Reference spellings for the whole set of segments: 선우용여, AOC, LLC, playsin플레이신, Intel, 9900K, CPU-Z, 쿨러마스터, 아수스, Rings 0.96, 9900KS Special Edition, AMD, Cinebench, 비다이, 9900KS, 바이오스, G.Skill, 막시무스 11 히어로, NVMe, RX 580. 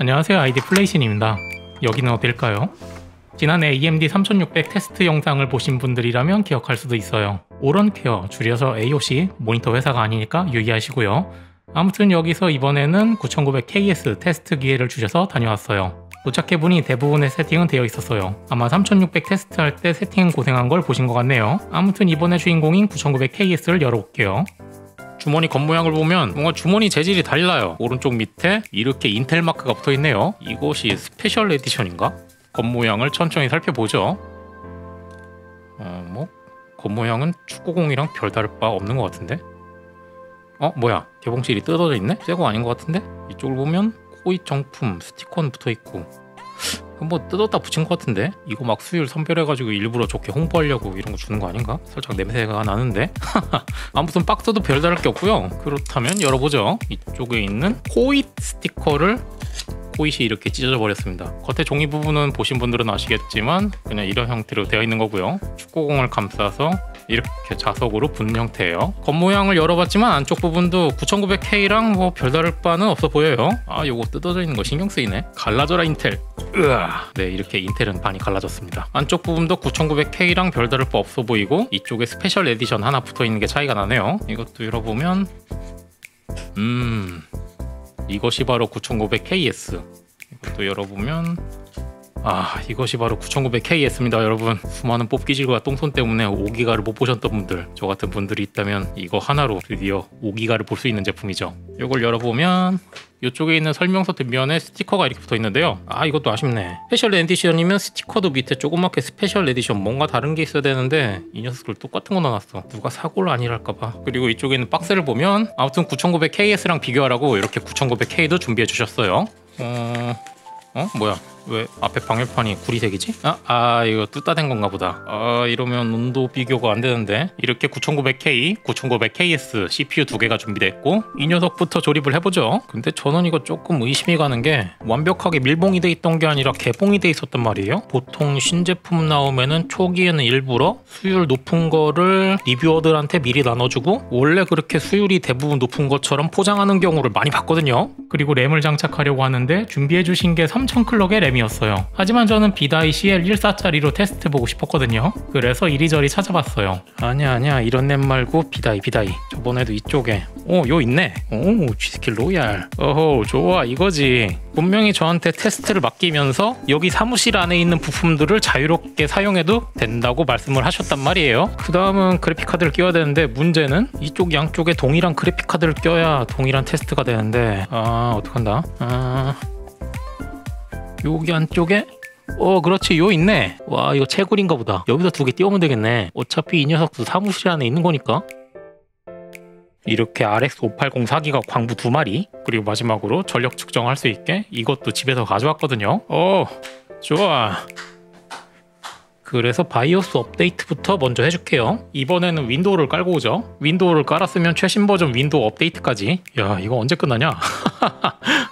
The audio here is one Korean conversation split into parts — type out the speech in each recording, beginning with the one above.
안녕하세요, 아이디 플레이신입니다. 여기는 어딜까요? 지난해 AMD 3600 테스트 영상을 보신 분들이라면 기억할 수도 있어요. 오런케어, 줄여서 AOC, 모니터 회사가 아니니까 유의하시고요. 아무튼 여기서 이번에는 9900KS 테스트 기회를 주셔서 다녀왔어요. 도착해보니 대부분의 세팅은 되어 있었어요. 아마 3600 테스트할 때 세팅 고생한 걸 보신 것 같네요. 아무튼 이번에 주인공인 9900KS를 열어볼게요. 주머니 겉모양을 보면 뭔가 주머니 재질이 달라요. 오른쪽 밑에 이렇게 인텔 마크가 붙어있네요. 이것이 스페셜 에디션인가? 겉모양을 천천히 살펴보죠. 겉모양은 축구공이랑 별다를 바 없는 것 같은데? 뭐야, 개봉실이 뜯어져 있네? 새 거 아닌 것 같은데? 이쪽을 보면 코이 정품 스티커는 붙어있고 뭐 뜯었다 붙인 것 같은데? 이거 막 수율 선별해가지고 일부러 좋게 홍보하려고 이런 거 주는 거 아닌가? 살짝 냄새가 나는데? 아무튼 박스도 별다를 게 없고요. 그렇다면 열어보죠. 이쪽에 있는 코이 스티커를 코잇이 이렇게 찢어져 버렸습니다. 겉에 종이 부분은 보신 분들은 아시겠지만 그냥 이런 형태로 되어 있는 거고요. 축구공을 감싸서 이렇게 자석으로 붙는 형태예요. 겉모양을 열어봤지만 안쪽 부분도 9900K랑 뭐 별다를 바는 없어 보여요. 요거 뜯어져 있는 거 신경 쓰이네. 갈라져라 인텔. 으아. 네, 이렇게 인텔은 반이 갈라졌습니다. 안쪽 부분도 9900K랑 별다를 바 없어 보이고 이쪽에 스페셜 에디션 하나 붙어 있는 게 차이가 나네요. 이것도 열어보면 이것이 바로 9900KS. 이것도 열어보면 이것이 바로 9900KS입니다 여러분. 수많은 뽑기질과 똥손 때문에 5기가를 못 보셨던 분들, 저 같은 분들이 있다면 이거 하나로 드디어 5기가를 볼 수 있는 제품이죠. 이걸 열어보면 이쪽에 있는 설명서 뒷면에 스티커가 이렇게 붙어 있는데요. 이것도 아쉽네. 스페셜 에디션이면 스티커도 밑에 조그맣게 스페셜 에디션 뭔가 다른 게 있어야 되는데 이 녀석들 똑같은 거 넣어놨어. 누가 사고를 아니랄까봐. 그리고 이쪽에 있는 박스를 보면 아무튼 9900KS랑 비교하라고 이렇게 9900K도 준비해 주셨어요. 뭐야, 왜 앞에 방열판이 구리색이지? 이거 뜯다 된 건가 보다. 이러면 온도 비교가 안 되는데. 이렇게 9900K, 9900KS CPU 2개가 준비됐고 이 녀석부터 조립을 해보죠. 근데 저는 이거 조금 의심이 가는 게 완벽하게 밀봉이 돼 있던 게 아니라 개봉이 돼 있었단 말이에요. 보통 신제품 나오면은 초기에는 일부러 수율 높은 거를 리뷰어들한테 미리 나눠주고 원래 그렇게 수율이 대부분 높은 것처럼 포장하는 경우를 많이 봤거든요. 그리고 램을 장착하려고 하는데 준비해 주신 게 3000클럭의 램이었어요. 하지만 저는 비다이 CL14짜리로 테스트 보고 싶었거든요. 그래서 이리저리 찾아봤어요. 아니야 이런 램 말고 비다이. 저번에도 이쪽에 요 있네. 오, G.Skill 로얄. 어허, 좋아, 이거지. 분명히 저한테 테스트를 맡기면서 여기 사무실 안에 있는 부품들을 자유롭게 사용해도 된다고 말씀을 하셨단 말이에요. 그 다음은 그래픽카드를 끼워야 되는데 문제는 이쪽 양쪽에 동일한 그래픽카드를 껴야 동일한 테스트가 되는데 어떡한다. 여기 안쪽에 그렇지, 요 있네. 와, 이거 채굴인가 보다. 여기서 2개 띄우면 되겠네. 어차피 이 녀석도 사무실 안에 있는 거니까. 이렇게 RX 580 4기가 광부 2마리, 그리고 마지막으로 전력 측정할 수 있게 이것도 집에서 가져왔거든요. 좋아. 그래서 바이오스 업데이트부터 먼저 해줄게요. 이번에는 윈도우를 깔고 오죠. 윈도우를 깔았으면 최신 버전 윈도우 업데이트까지. 야, 이거 언제 끝나냐?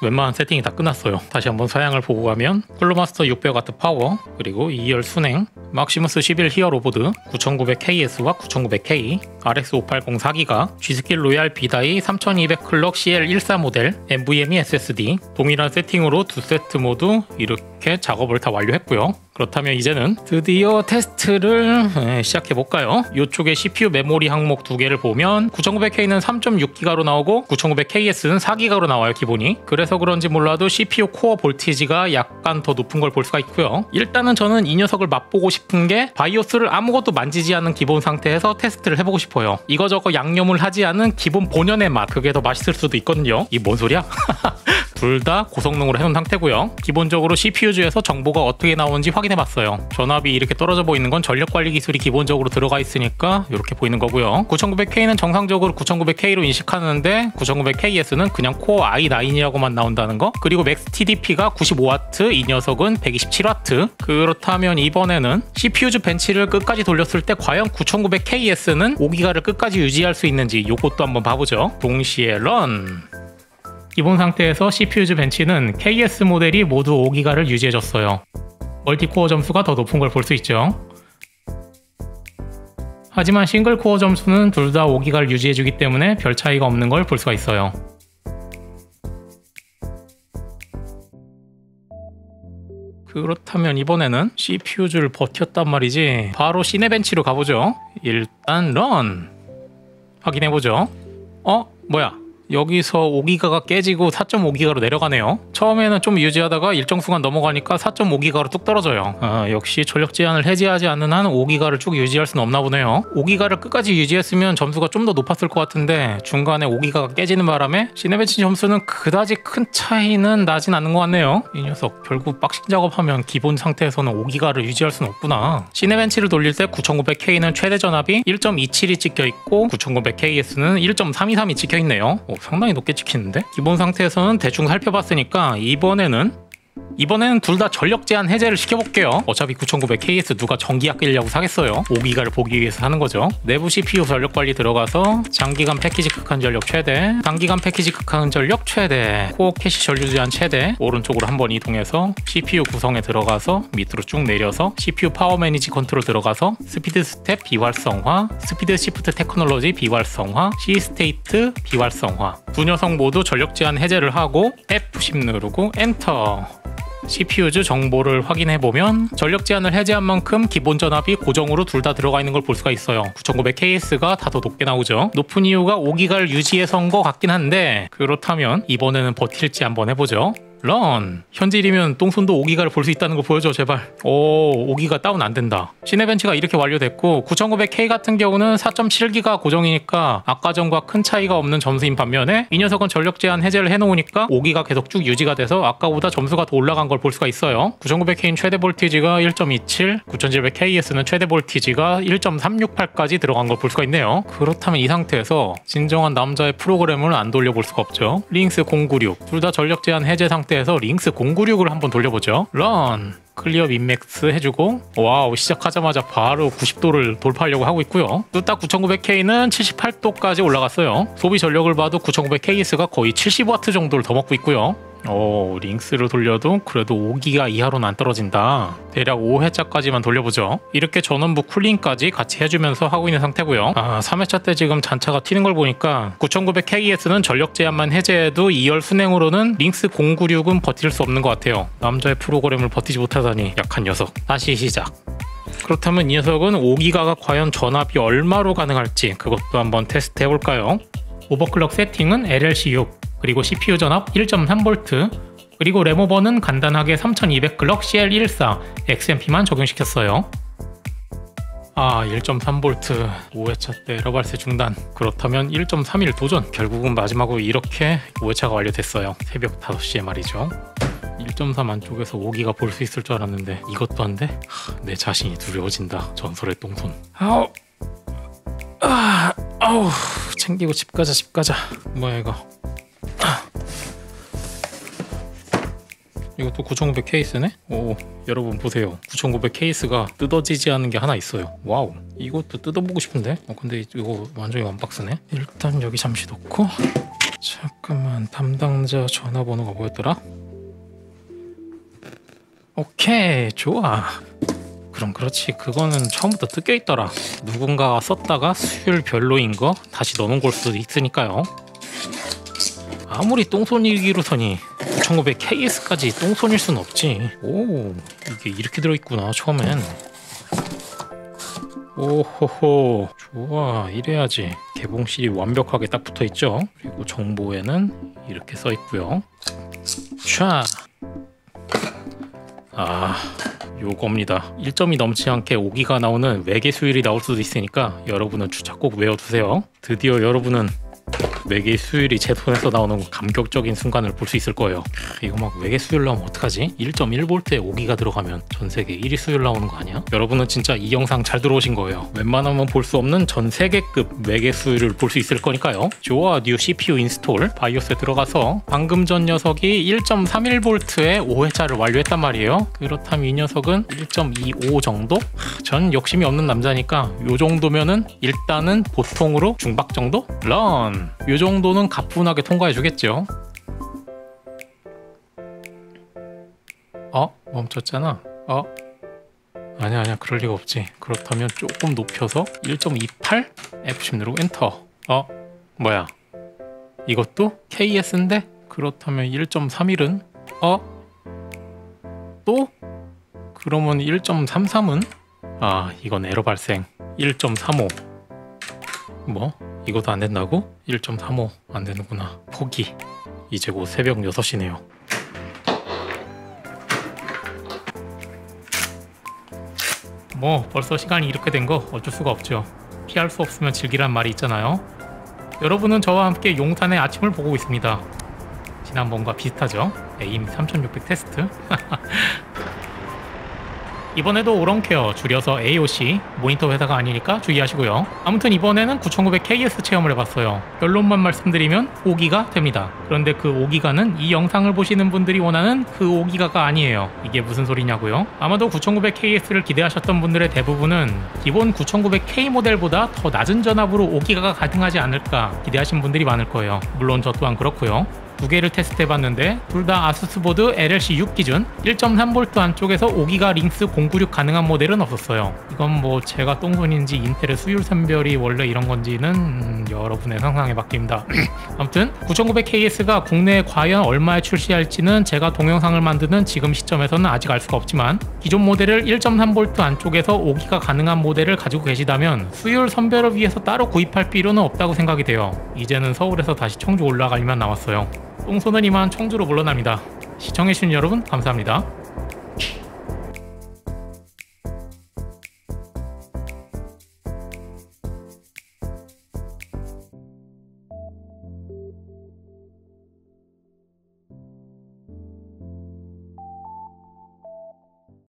웬만한 세팅이 다 끝났어요. 다시 한번 사양을 보고 가면 쿨러마스터 600W 파워, 그리고 2열 순행, 막시무스 11 히어로 보드, 9900KS와 9900K, RX 580 4기가, G.Skill 로얄 비다이 3200클럭 CL14 모델, NVMe SSD, 동일한 세팅으로 2세트 모두 이렇게 작업을 다 완료했고요. 그렇다면 이제는 드디어 테스트를 시작해볼까요? 이쪽에 CPU 메모리 항목 2개를 보면 9900K는 3.6기가로 나오고 9900KS는 4기가로 나와요, 기본이. 그래서 그런지 몰라도 CPU 코어 볼티지가 약간 더 높은 걸 볼 수가 있고요. 일단은 저는 이 녀석을 맛보고 싶은 게 바이오스를 아무것도 만지지 않은 기본 상태에서 테스트를 해보고 싶어요. 이거저거 양념을 하지 않은 기본 본연의 맛, 그게 더 맛있을 수도 있거든요. 이 뭔 소리야? 둘 다 고성능으로 해놓은 상태고요. 기본적으로 CPU에서 정보가 어떻게 나오는지 확인해봤어요. 전압이 이렇게 떨어져 보이는 건 전력관리 기술이 기본적으로 들어가 있으니까 이렇게 보이는 거고요. 9900K는 정상적으로 9900K로 인식하는데 9900KS는 그냥 코어 i9이라고만 나온다는 거. 그리고 맥스 TDP가 95W, 이 녀석은 127W. 그렇다면 이번에는 CPU-Z 벤치를 끝까지 돌렸을 때 과연 9900KS는 5기가를 끝까지 유지할 수 있는지 요것도 한번 봐보죠. 동시에 런! 기본 상태에서 CPU-Z 벤치는 KS 모델이 모두 5기가를 유지해줬어요. 멀티코어 점수가 더 높은 걸 볼 수 있죠. 하지만 싱글코어 점수는 둘 다 5기가를 유지해주기 때문에 별 차이가 없는 걸 볼 수가 있어요. 그렇다면 이번에는 CPU를 버텼단 말이지. 바로 시네벤치로 가보죠. 일단 런! 확인해보죠. 뭐야? 여기서 5기가가 깨지고 4.5기가로 내려가네요. 처음에는 좀 유지하다가 일정 순간 넘어가니까 4.5기가로 뚝 떨어져요. 역시 전력 제한을 해제하지 않는 한 5기가를 쭉 유지할 수는 없나 보네요. 5기가를 끝까지 유지했으면 점수가 좀 더 높았을 것 같은데 중간에 5기가가 깨지는 바람에 시네벤치 점수는 그다지 큰 차이는 나진 않는 것 같네요. 이 녀석 결국 박싱 작업하면 기본 상태에서는 5기가를 유지할 수는 없구나. 시네벤치를 돌릴 때 9900K는 최대 전압이 1.27이 찍혀있고 9900KS는 1.323이 찍혀있네요. 상당히 높게 찍히는데? 기본 상태에서는 대충 살펴봤으니까 이번에는 둘 다 전력 제한 해제를 시켜볼게요. 어차피 9900KS 누가 전기 아끼려고 사겠어요. 5기가를 보기 위해서 사는 거죠. 내부 CPU 전력 관리 들어가서 장기간 패키지 극한 전력 최대, 단기간 패키지 극한 전력 최대, 코어 캐시 전류 제한 최대. 오른쪽으로 한번 이동해서 CPU 구성에 들어가서 밑으로 쭉 내려서 CPU 파워 매니지 컨트롤 들어가서 스피드 스텝 비활성화, 스피드 시프트 테크놀로지 비활성화, C 스테이트 비활성화. 두 녀석 모두 전력 제한 해제를 하고 F10 누르고 엔터. CPU-Z 정보를 확인해보면 전력 제한을 해제한 만큼 기본 전압이 고정으로 둘 다 들어가 있는 걸 볼 수가 있어요. 9900KS가 다 더 높게 나오죠. 높은 이유가 5기가를 유지해서 온 것 같긴 한데 그렇다면 이번에는 버틸지 한번 해보죠. 런! 현질이면 똥손도 5기가를 볼 수 있다는 거 보여줘 제발. 오, 5기가 다운 안 된다. 시네벤치가 이렇게 완료됐고 9900K 같은 경우는 4.7기가 고정이니까 아까 전과 큰 차이가 없는 점수인 반면에 이 녀석은 전력 제한 해제를 해놓으니까 5기가 계속 쭉 유지가 돼서 아까보다 점수가 더 올라간 걸 볼 수가 있어요. 9900K는 최대 볼티지가 1.27, 9700KS는 최대 볼티지가 1.368까지 들어간 걸 볼 수가 있네요. 그렇다면 이 상태에서 진정한 남자의 프로그램을 안 돌려볼 수가 없죠. 링스 096, 둘 다 전력 제한 해제 상태 에서 링스 096을 한번 돌려보죠. 런! 클리어 민맥스 해주고 와우, 시작하자마자 바로 90도를 돌파하려고 하고 있고요. 둘 다 9900K는 78도까지 올라갔어요. 소비 전력을 봐도 9900KS가 거의 70W 정도를 더 먹고 있고요. 오, 링스를 돌려도 그래도 5기가 이하로는 안 떨어진다. 대략 5회차까지만 돌려보죠. 이렇게 전원부 쿨링까지 같이 해주면서 하고 있는 상태고요. 3회차 때 지금 잔차가 튀는 걸 보니까 9900KS는 전력 제한만 해제해도 2열 순행으로는 링스 096은 버틸 수 없는 것 같아요. 남자의 프로그램을 버티지 못하다니 약한 녀석. 다시 시작. 그렇다면 이 녀석은 5기가가 과연 전압이 얼마로 가능할지 그것도 한번 테스트 해볼까요? 오버클럭 세팅은 LLC 6, 그리고 CPU 전압 1.3V, 그리고 램오버는 간단하게 3200클럭 CL14 XMP만 적용시켰어요. 1.3V, 5회차 때 러발세 중단. 그렇다면 1.31 도전. 결국은 마지막으로 이렇게 5회차가 완료됐어요. 새벽 5시에 말이죠. 1.3 안쪽에서 5기가 볼 수 있을 줄 알았는데 이것도 안 돼? 내 자신이 두려워진다. 전설의 똥손. 아우, 챙기고 집 가자. 뭐야 이거. 이것도 9900KS네? 오, 여러분 보세요. 9900KS가 뜯어지지 않은 게 하나 있어요. 와우, 이것도 뜯어보고 싶은데? 근데 이거 완전히 완박스네? 일단 여기 잠시 놓고 잠깐만, 담당자 전화번호가 뭐였더라? 오케이, 좋아. 그럼 그렇지, 그거는 처음부터 뜯겨있더라. 누군가가 썼다가 수율 별로인 거 다시 넣어놓은 걸 수도 있으니까요. 아무리 똥손이기로서니 9900KS까지 똥손일 순 없지. 오, 이게 이렇게 들어있구나 처음엔. 오호호, 좋아, 이래야지. 개봉실이 완벽하게 딱 붙어있죠. 그리고 정보에는 이렇게 써있고요. 자, 요겁니다. 1점이 넘지 않게 5기가 나오는 외계 수율이 나올 수도 있으니까 여러분은 주차 꼭 외워두세요. 드디어 여러분은 외계 수율이 제 손에서 나오는 감격적인 순간을 볼 수 있을 거예요. 이거 막 외계 수율 나오면 어떡하지? 1.1V에 5기가 들어가면 전 세계 1위 수율 나오는 거 아니야? 여러분은 진짜 이 영상 잘 들어오신 거예요. 웬만하면 볼 수 없는 전 세계급 외계 수율을 볼 수 있을 거니까요. 좋아, 뉴 CPU 인스톨 바이오스에 들어가서 방금 전 녀석이 1.31V에 5회차를 완료했단 말이에요. 그렇다면 이 녀석은 1.25 정도? 전 욕심이 없는 남자니까 요 정도면은 일단은 보통으로 중박 정도? 런! 이 정도는 가뿐하게 통과해 주겠죠. 멈췄잖아. 아니야, 그럴 리가 없지. 그렇다면 조금 높여서 1.28 F10 누르고 엔터. 뭐야, 이것도 KS인데? 그렇다면 1.31은 또 그러면 1.33은? 아, 이건 에러 발생. 1.35. 뭐? 이것도 안 된다고? 1.35 안 되는구나. 포기. 이제 곧 새벽 6시네요. 뭐 벌써 시간이 이렇게 된 거 어쩔 수가 없죠. 피할 수 없으면 즐기란 말이 있잖아요. 여러분은 저와 함께 용산의 아침을 보고 있습니다. 지난번과 비슷하죠? AMD 3600 테스트. 이번에도 오런케어, 줄여서 AOC, 모니터 회사가 아니니까 주의하시고요. 아무튼 이번에는 9900KS 체험을 해봤어요. 결론만 말씀드리면 5기가 됩니다. 그런데 그 5기가는 이 영상을 보시는 분들이 원하는 그 5기가가 아니에요. 이게 무슨 소리냐고요? 아마도 9900KS를 기대하셨던 분들의 대부분은 기본 9900K 모델보다 더 낮은 전압으로 5기가가 가능하지 않을까 기대하신 분들이 많을 거예요. 물론 저 또한 그렇고요. 두 개를 테스트해봤는데 둘 다 아수스 보드 LLC 6 기준 1.3V 안쪽에서 5기가 링스 096 가능한 모델은 없었어요. 이건 뭐 제가 똥손인지 인텔의 수율 선별이 원래 이런 건지는 여러분의 상상에 맡깁니다. 아무튼 9900KS가 국내에 과연 얼마에 출시할지는 제가 동영상을 만드는 지금 시점에서는 아직 알 수가 없지만, 기존 모델을 1.3V 안쪽에서 5기가 가능한 모델을 가지고 계시다면 수율 선별을 위해서 따로 구입할 필요는 없다고 생각이 돼요. 이제는 서울에서 다시 청주 올라갈 일만 남았어요. 똥손은 이만 청주로 물러납니다. 시청해주신 여러분 감사합니다.